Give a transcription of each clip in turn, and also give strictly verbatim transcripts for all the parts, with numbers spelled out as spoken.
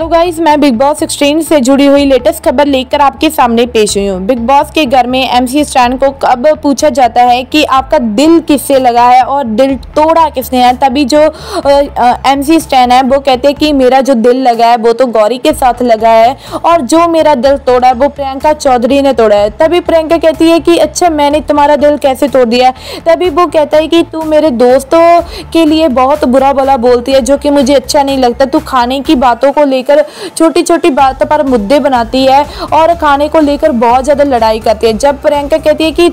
Hello guys, मैं Bigg Boss exchange से जुड़ी हुई लेटेस्ट खबर लेकर आपके सामने पेश हुई हूँ। बिग बॉस के घर में एमसी स्टैन को कब पूछा जाता है कि आपका दिल किससे लगा है और दिल तोड़ा किसने है, तभी जो एमसी स्टैन है वो कहते हैं कि मेरा जो दिल लगा है वो तो गौरी के साथ लगा है और जो मेरा दिल तोड़ा है वो प्रियंका चौधरी ने तोड़ा है। तभी प्रियंका कहती है कि अच्छा, मैंने तुम्हारा दिल कैसे तोड़ दिया। तभी वो कहता है कि तू मेरे दोस्तों के लिए बहुत बुरा भला बोलती है जो कि मुझे अच्छा नहीं लगता। तू खाने की बातों को लेकर छोटी छोटी बातों पर मुद्दे बनाती है और खाने को लेकर बहुत ज़्यादा लड़ाई करती है। जब प्रियंका कहती है कि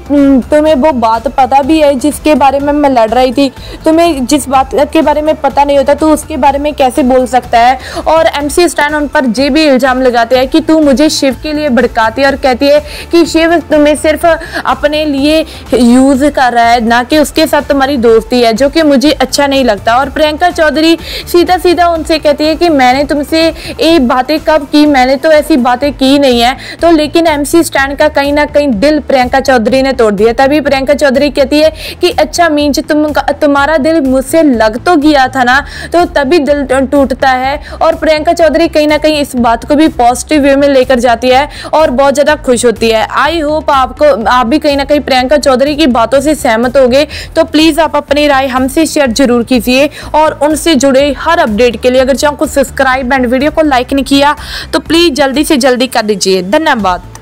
तुम्हें वो बात पता भी है जिसके बारे में मैं लड़ रही थी, तुम्हें जिस बात के बारे में पता नहीं होता तो उसके बारे में कैसे बोल सकता है। और एमसी स्टैन उन पर ये भी इल्ज़ाम लगाते हैं कि तू मुझे शिव के लिए भड़काती है और कहती है कि शिव तुम्हें सिर्फ अपने लिए यूज़ कर रहा है, ना कि उसके साथ तुम्हारी दोस्ती है, जो कि मुझे अच्छा नहीं लगता। और प्रियंका चौधरी सीधा सीधा उनसे कहती है कि मैंने तुमसे ये बातें कब की, मैंने तो ऐसी बातें की नहीं है। तो लेकिन एमसी स्टैन का कहीं ना कहीं दिल प्रियंका चौधरी ने तोड़ दिया। तभी प्रियंका चौधरी कहती है कि अच्छा मींज, तुम तुम्हारा दिल मुझसे लग तो गया था ना, तो तभी दिल टूटता है। और प्रियंका चौधरी कहीं ना कहीं इस बात को भी पॉजिटिव वे में लेकर जाती है और बहुत ज़्यादा खुश होती है। आई होप आपको आप भी कहीं ना कहीं प्रियंका चौधरी की बातों से सहमत हो गए। तो प्लीज़ आप अपनी राय हमसे शेयर जरूर कीजिए और उनसे जुड़े हर अपडेट के लिए अगर चाहो को सब्सक्राइब एंड वीडियो को लाइक नहीं किया तो प्लीज जल्दी से जल्दी कर दीजिए। धन्यवाद।